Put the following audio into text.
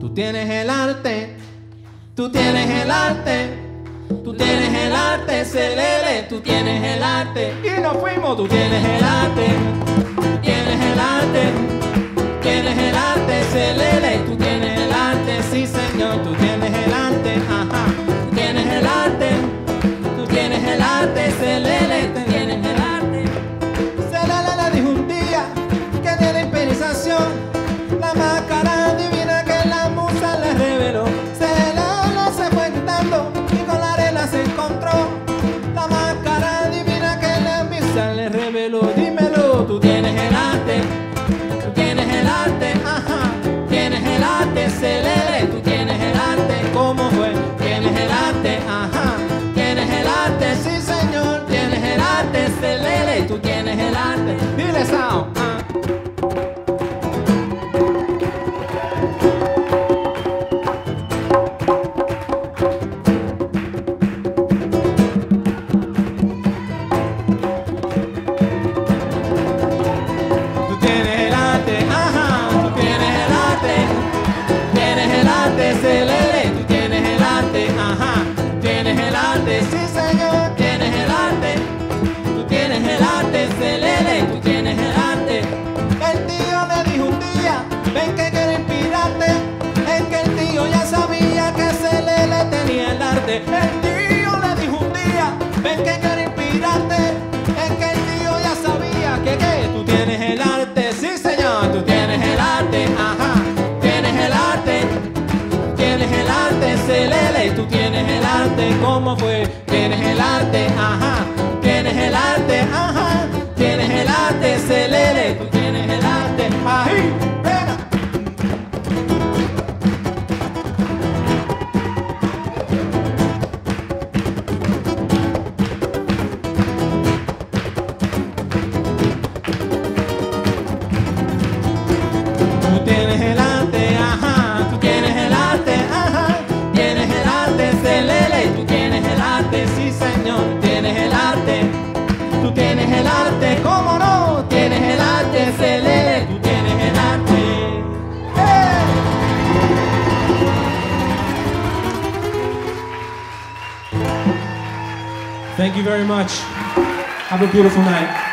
Tú tienes el arte, tú tienes el arte, tú tienes el arte, Selele, tú tienes el arte y nos fuimos. Tú tienes el arte, tienes el arte, tienes el arte, Selele, tú tienes el arte, sí señor, tú tienes el arte, ajá, tú tienes el arte, tú tienes el arte, Selele, tú tienes el arte. Selele le dijo un día que de la improvisación la máscara divina que la musa le reveló. Selele se fue quitando y con la arena se encontró la máscara divina que la musa le reveló. Dímelo, tú tienes el arte, tú tienes el arte, ajá, tienes el arte, Selele, tú tienes el arte, ¿cómo fue? Tienes el arte, ajá, tienes el arte, sí señor, tienes el arte, Selele, tú tienes el arte. Dile Sao. El tío le dijo un día, ven que quiero inspirarte, es que el tío ya sabía que tú tienes el arte, sí señor, tú tienes el arte, ajá, tienes el arte, Selele, tú tienes el arte, ¿cómo fue? Tienes el arte, ajá, tienes el arte, ajá, tienes el arte, Selele, tú tienes el arte, ahí. Thank you very much. Have a beautiful night.